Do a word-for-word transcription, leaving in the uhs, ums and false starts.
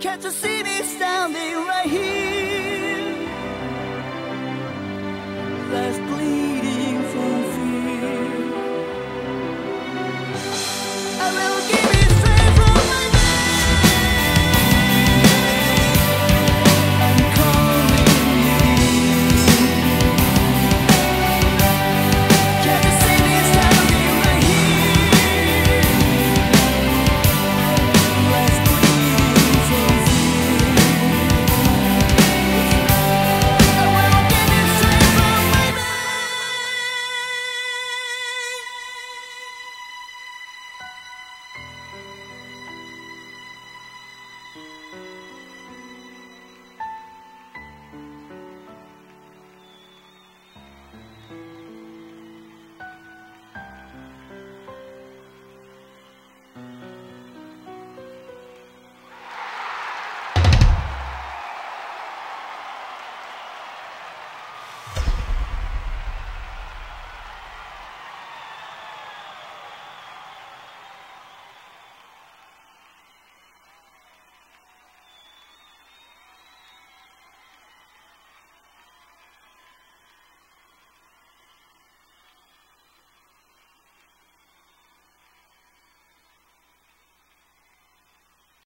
Can't you see me standing right here? There's